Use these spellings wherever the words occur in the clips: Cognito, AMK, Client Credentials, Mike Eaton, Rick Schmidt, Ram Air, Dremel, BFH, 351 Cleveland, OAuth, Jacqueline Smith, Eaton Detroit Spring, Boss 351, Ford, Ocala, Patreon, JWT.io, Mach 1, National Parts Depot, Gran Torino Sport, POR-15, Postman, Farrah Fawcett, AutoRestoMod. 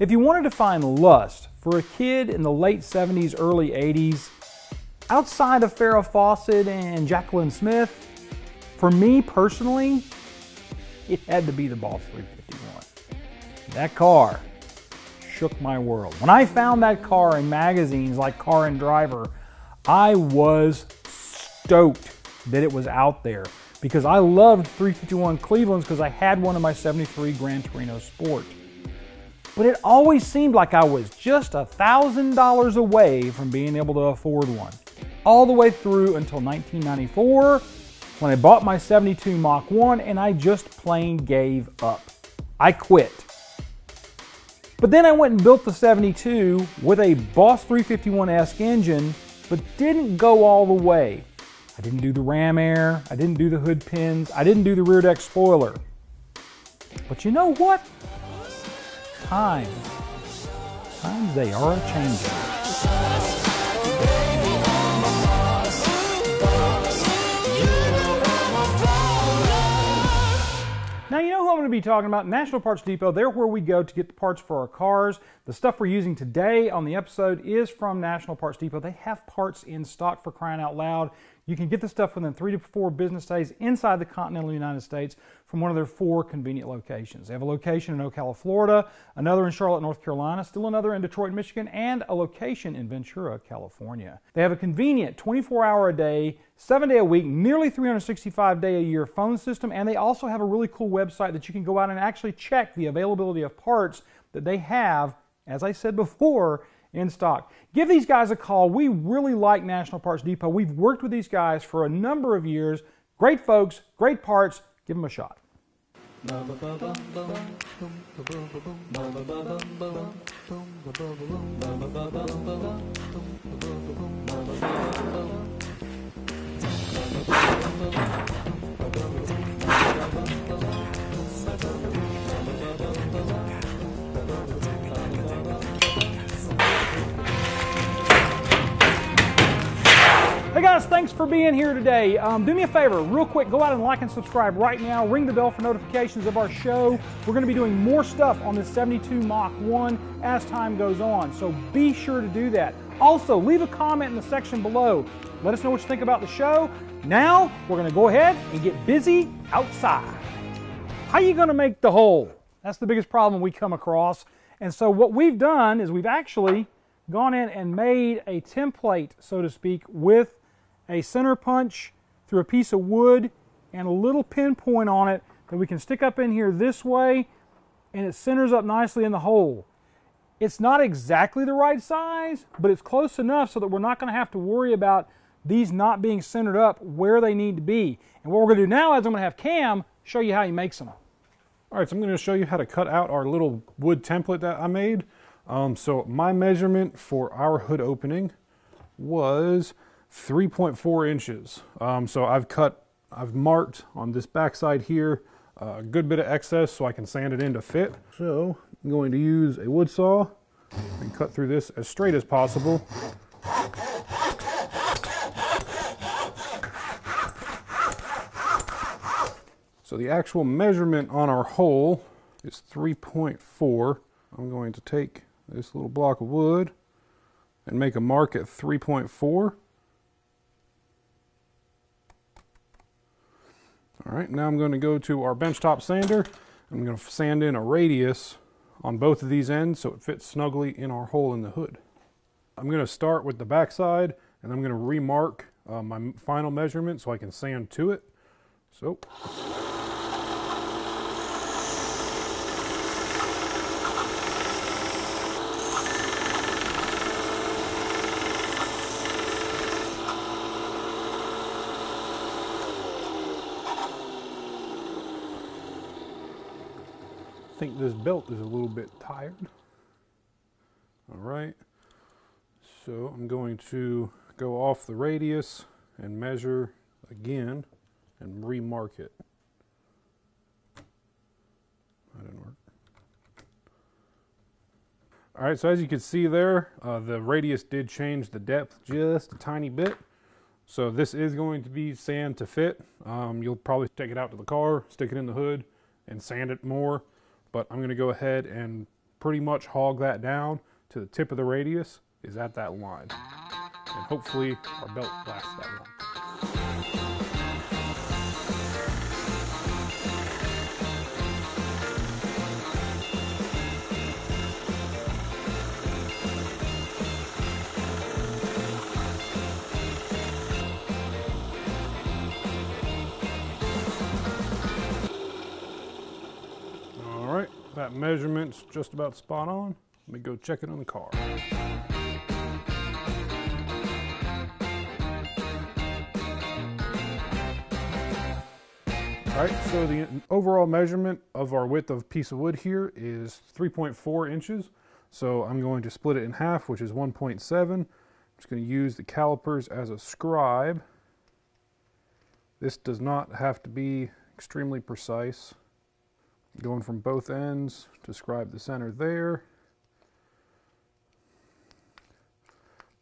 If you want to define lust for a kid in the late 70s, early 80s, outside of Farrah Fawcett and Jacqueline Smith, for me personally, it had to be the Boss 351. That car shook my world. When I found that car in magazines like Car and Driver, I was stoked that it was out there because I loved 351 Clevelands because I had one of my 73 Gran Torino Sport. But it always seemed like I was just $1,000 away from being able to afford one, all the way through until 1994, when I bought my 72 Mach 1 and I just plain gave up. I quit. But then I went and built the 72 with a Boss 351-esque engine, but didn't go all the way. I didn't do the Ram Air, I didn't do the hood pins, I didn't do the rear deck spoiler. But you know what? Times they are a-changin'. Now you know who I'm going to be talking about, National Parts Depot. They're where we go to get the parts for our cars. The stuff we're using today on the episode is from National Parts Depot. They have parts in stock, for crying out loud. You can get the stuff within 3 to 4 business days inside the continental United States from one of their 4 convenient locations. They have a location in Ocala, Florida, another in Charlotte, North Carolina, still another in Detroit, Michigan, and a location in Ventura, California. They have a convenient 24-hour-a-day, 7-day-a-week, nearly 365-day-a-year phone system, and they also have a really cool website that you can go out and actually check the availability of parts that they have, as I said before, in stock. Give these guys a call. We really like National Parts Depot. We've worked with these guys for a number of years. Great folks, great parts. Give them a shot. Hey guys, thanks for being here today. Do me a favor, real quick, go out and like and subscribe right now. Ring the bell for notifications of our show. We're going to be doing more stuff on this 72 Mach 1 as time goes on, so be sure to do that. Also, leave a comment in the section below. Let us know what you think about the show. Now, we're going to go ahead and get busy outside. How you going to make the hole? That's the biggest problem we come across. And so what we've done is we've actually gone in and made a template, so to speak, with a center punch through a piece of wood and a little pinpoint on it that we can stick up in here this way, and it centers up nicely in the hole. It's not exactly the right size, but it's close enough so that we're not going to have to worry about these not being centered up where they need to be. And what we're going to do now is I'm going to have Cam show you how he makes them. All right, so I'm going to show you how to cut out our little wood template that I made. So my measurement for our hood opening was 3.4 inches. So I've marked on this backside here a good bit of excess so I can sand it in to fit. So I'm going to use a wood saw and cut through this as straight as possible. So the actual measurement on our hole is 3.4. I'm going to take this little block of wood and make a mark at 3.4. All right, now I'm going to go to our benchtop sander. I'm going to sand in a radius on both of these ends so it fits snugly in our hole in the hood. I'm going to start with the backside, and I'm going to remark my final measurement so I can sand to it. So. I think this belt is a little bit tired. All right, so I'm going to go off the radius and measure again and remark it. That didn't work. All right, so as you can see there, the radius did change the depth just a tiny bit. So this is going to be sand to fit. You'll probably take it out to the car, stick it in the hood, and sand it more. But I'm going to go ahead and pretty much hog that down to the tip of the radius is at that line. And hopefully our belt lasts that long. That measurement's just about spot on. Let me go check it on the car. All right, so the overall measurement of our width of piece of wood here is 3.4 inches. So I'm going to split it in half, which is 1.7. I'm just going to use the calipers as a scribe. This does not have to be extremely precise. Going from both ends to scribe the center there.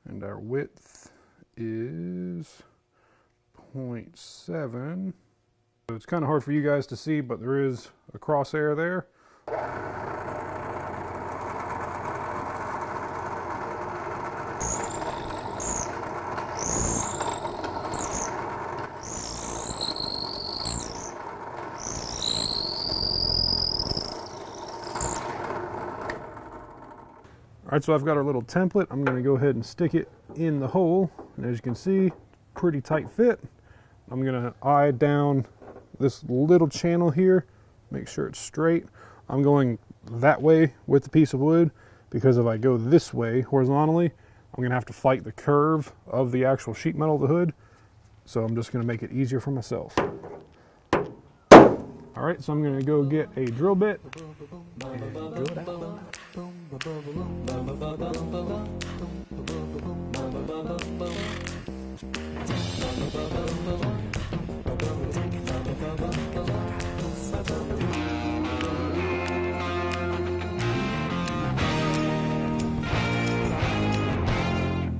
And our width is 0.7. So it's kind of hard for you guys to see, but there is a crosshair there. Alright, so I've got our little template. I'm going to go ahead and stick it in the hole, and as you can see, pretty tight fit. I'm going to eye down this little channel here, make sure it's straight. I'm going that way with the piece of wood, because if I go this way horizontally, I'm going to have to fight the curve of the actual sheet metal of the hood, so I'm just going to make it easier for myself. Alright, so I'm going to go get a drill bit and drill it out.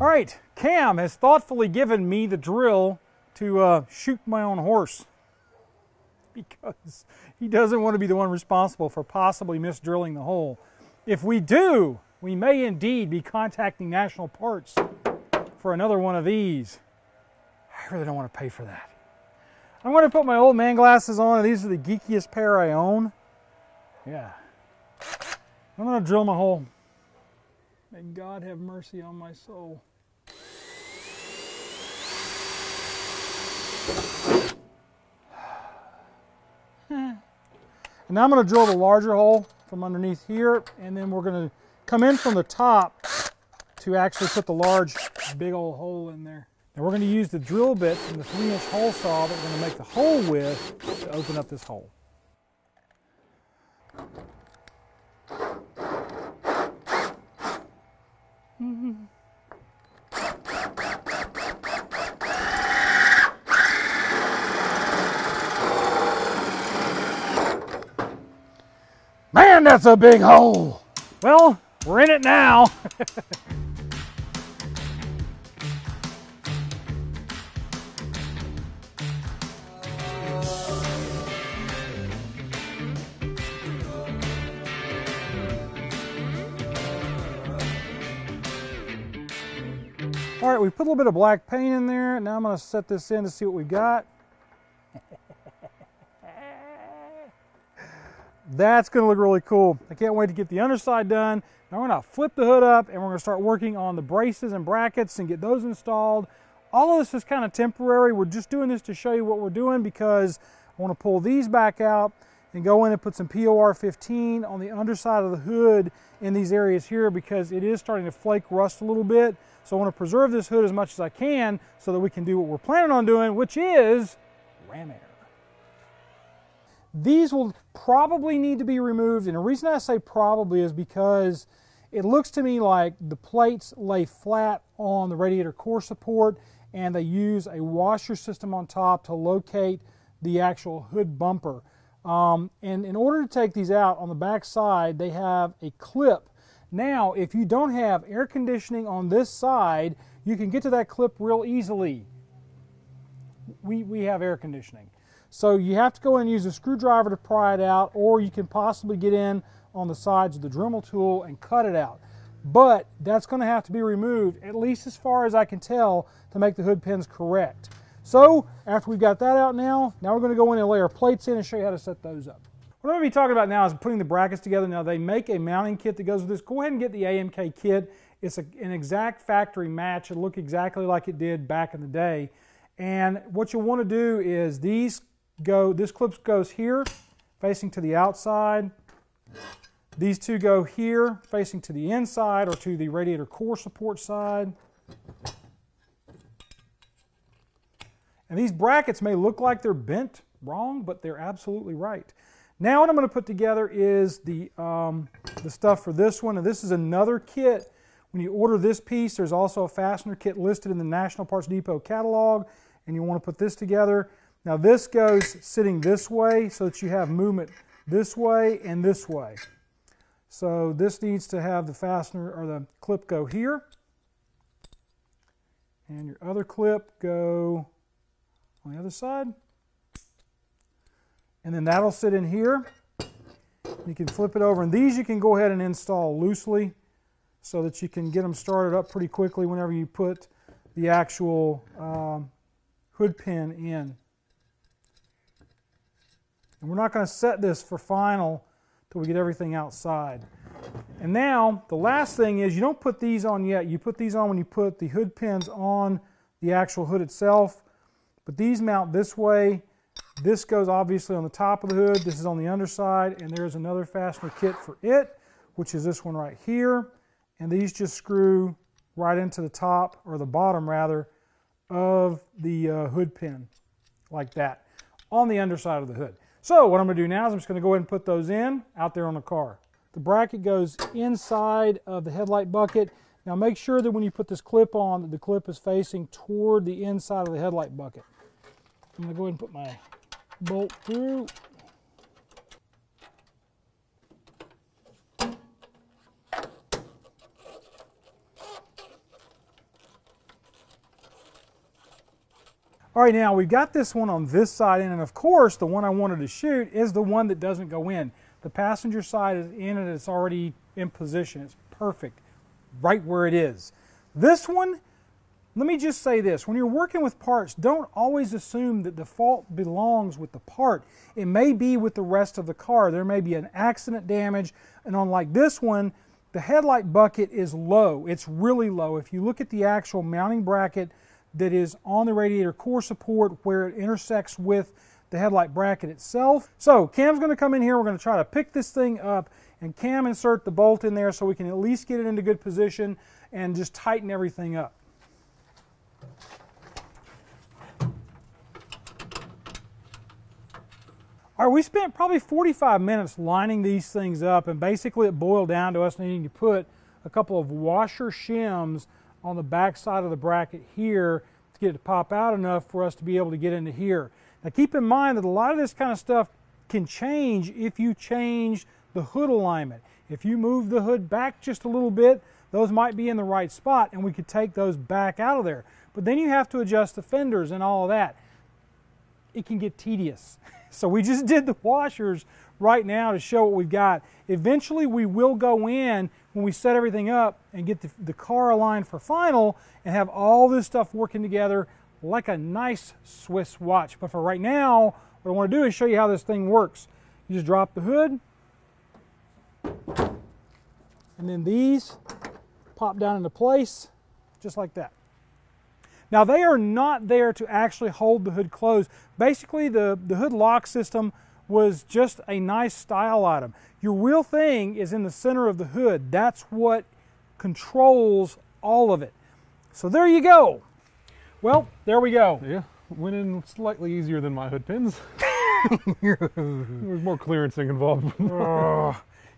All right, Cam has thoughtfully given me the drill to shoot my own horse, because he doesn't want to be the one responsible for possibly misdrilling the hole. If we do, we may indeed be contacting National Parts for another one of these. I really don't want to pay for that. I'm going to put my old man glasses on. These are the geekiest pair I own. Yeah. I'm going to drill my hole. May God have mercy on my soul. And now I'm going to drill the larger hole from underneath here, and then we're going to come in from the top to actually put the large big old hole in there. And we're going to use the drill bit from the 3-inch hole saw that we're going to make the hole with to open up this hole. Mm-hmm. Man, that's a big hole! Well, we're in it now! Alright, we put a little bit of black paint in there. Now I'm going to set this in to see what we got. That's going to look really cool. I can't wait to get the underside done. Now we're going to flip the hood up, and we're going to start working on the braces and brackets and get those installed. All of this is kind of temporary. We're just doing this to show you what we're doing, because I want to pull these back out and go in and put some POR-15 on the underside of the hood in these areas here, because it is starting to flake rust a little bit. So I want to preserve this hood as much as I can so that we can do what we're planning on doing, which is Ram Air. These will probably need to be removed, and the reason I say probably is because it looks to me like the plates lay flat on the radiator core support, and they use a washer system on top to locate the actual hood bumper. And in order to take these out on the back side, they have a clip. Now, if you don't have air conditioning on this side, you can get to that clip real easily. We have air conditioning. So you have to go in and use a screwdriver to pry it out, or you can possibly get in on the sides of the Dremel tool and cut it out. But that's going to have to be removed, at least as far as I can tell, to make the hood pins correct. So after we've got that out now we're going to go in and layer plates in and show you how to set those up. What I'm going to be talking about now is putting the brackets together. Now they make a mounting kit that goes with this. Go ahead and get the AMK kit. It's an exact factory match. It'll look exactly like it did back in the day. And what you'll want to do is this clip goes here, facing to the outside. These two go here, facing to the inside or to the radiator core support side. And these brackets may look like they're bent wrong, but they're absolutely right. Now what I'm going to put together is the stuff for this one. And this is another kit. When you order this piece, there's also a fastener kit listed in the National Parts Depot catalog, and you want to put this together. Now this goes sitting this way so that you have movement this way and this way. So this needs to have the fastener or the clip go here, and your other clip go on the other side, and then that'll sit in here. You can flip it over, and these you can go ahead and install loosely, so that you can get them started up pretty quickly whenever you put the actual hood pin in. And we're not going to set this for final until we get everything outside. And now the last thing is you don't put these on yet. You put these on when you put the hood pins on the actual hood itself. But these mount this way. This goes obviously on the top of the hood. This is on the underside, and there's another fastener kit for it, which is this one right here. And these just screw right into the top, or the bottom rather, of the hood pin, like that, on the underside of the hood. So what I'm going to do now is I'm just going to go ahead and put those in out there on the car. The bracket goes inside of the headlight bucket. Now make sure that when you put this clip on that the clip is facing toward the inside of the headlight bucket. I'm going to go ahead and put my bolt through. All right, now we've got this one on this side in, and of course the one I wanted to shoot is the one that doesn't go in. The passenger side is in and it's already in position. It's perfect, right where it is. This one, let me just say this, when you're working with parts, don't always assume that the fault belongs with the part. It may be with the rest of the car. There may be an accident damage, and unlike this one, the headlight bucket is low. It's really low. If you look at the actual mounting bracket that is on the radiator core support where it intersects with the headlight bracket itself. So Cam's going to come in here, we're going to try to pick this thing up, and Cam insert the bolt in there so we can at least get it into good position and just tighten everything up. All right, we spent probably 45 minutes lining these things up, and basically it boiled down to us needing to put a couple of washer shims on the back side of the bracket here to get it to pop out enough for us to be able to get into here. Now keep in mind that a lot of this kind of stuff can change if you change the hood alignment. If you move the hood back just a little bit, those might be in the right spot and we could take those back out of there. But then you have to adjust the fenders and all of that. It can get tedious. So we just did the washers right now to show what we've got. Eventually we will go in when we set everything up and get the car aligned for final and have all this stuff working together like a nice Swiss watch. But for right now, what I want to do is show you how this thing works. You just drop the hood, and then these pop down into place just like that. Now they are not there to actually hold the hood closed. Basically the hood lock system was just a nice style item. Your real thing is in the center of the hood. That's what controls all of it. So there you go. Well, there we go. Yeah, went in slightly easier than my hood pins. There's more clearancing involved.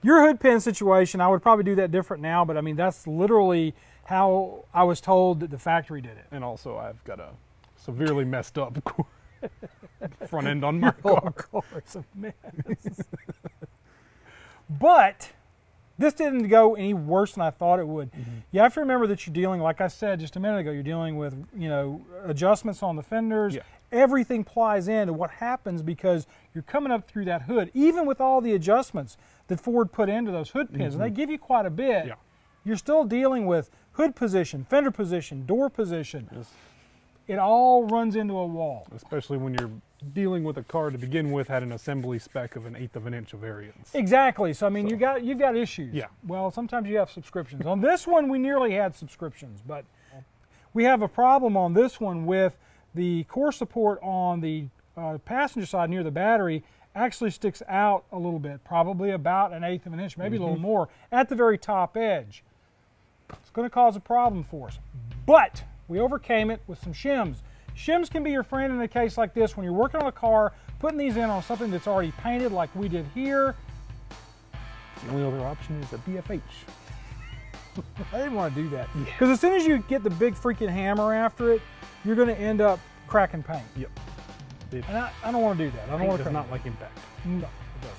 Your hood pin situation, I would probably do that different now, but I mean, that's literally how I was told that the factory did it. And also I've got a severely messed up front end on my car. It's a mess. But this didn't go any worse than I thought it would. Mm-hmm. You have to remember that you're dealing, like I said just a minute ago, you're dealing with, you know, adjustments on the fenders. Yeah. Everything plies into what happens because you're coming up through that hood. Even with all the adjustments, that Ford put into those hood pins, and they give you quite a bit, you're still dealing with hood position, fender position, door position. It all runs into a wall. Especially when you're dealing with a car to begin with had an assembly spec of 1/8 of an inch of variance. Exactly. So I mean, you've got issues. Yeah. Well, sometimes you have subscriptions. On this one, we nearly had subscriptions, but we have a problem on this one with the core support on the passenger side near the battery actually sticks out a little bit, probably about 1/8 of an inch, maybe a little more, at the very top edge. It's going to cause a problem for us, but we overcame it with some shims. Shims can be your friend in a case like this. When you're working on a car, putting these in on something that's already painted like we did here. The only other option is a BFH. I didn't want to do that. Because as soon as you get the big freaking hammer after it, you're going to end up cracking paint. Yep. And I don't want to do that. I don't want to. It does not like impact. No, it doesn't.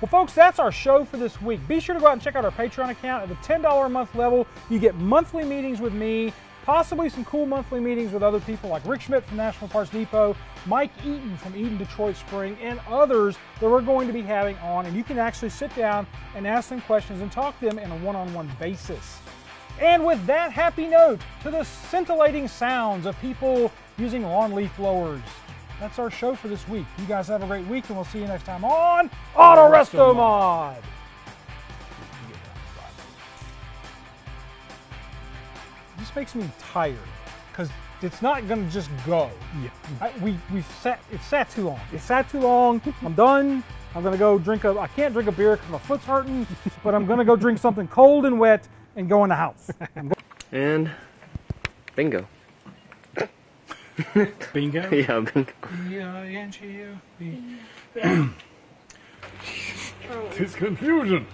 Well, folks, that's our show for this week. Be sure to go out and check out our Patreon account. At the $10 a month level, you get monthly meetings with me, possibly some cool monthly meetings with other people like Rick Schmidt from National Parts Depot, Mike Eaton from Eaton Detroit Spring, and others that we're going to be having on, and you can actually sit down and ask them questions and talk to them in a one-on-one basis. And with that happy note, to the scintillating sounds of people using lawn leaf blowers, that's our show for this week. You guys have a great week, and we'll see you next time on AutoRestoMod. This makes me tired because it's not going to just go. Yeah. It sat too long. It sat too long. I'm done. I'm going to go drink I can't drink a beer because my foot's hurting, but I'm going to go drink something cold and wet and go in the house. And bingo. Bingo? Yeah, bingo. It's confusion.